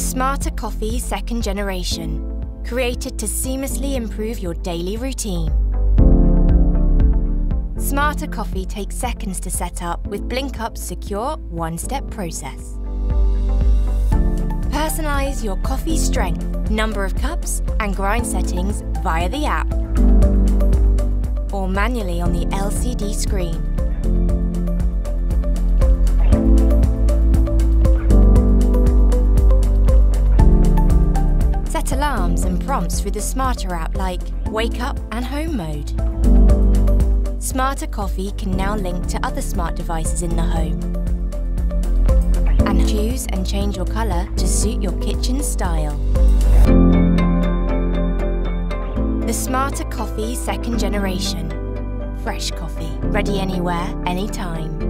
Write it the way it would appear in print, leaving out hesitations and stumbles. the Smarter Coffee second generation, created to seamlessly improve your daily routine. Smarter Coffee takes seconds to set up with BlinkUp's secure one-step process. Personalize your coffee strength, number of cups, and grind settings via the app or manually on the LCD screen. Set alarms and prompts through the Smarter app like Wake Up and Home Mode. Smarter Coffee can now link to other smart devices in the home and choose and change your colour to suit your kitchen style. The Smarter Coffee second generation. Fresh coffee, ready anywhere, anytime.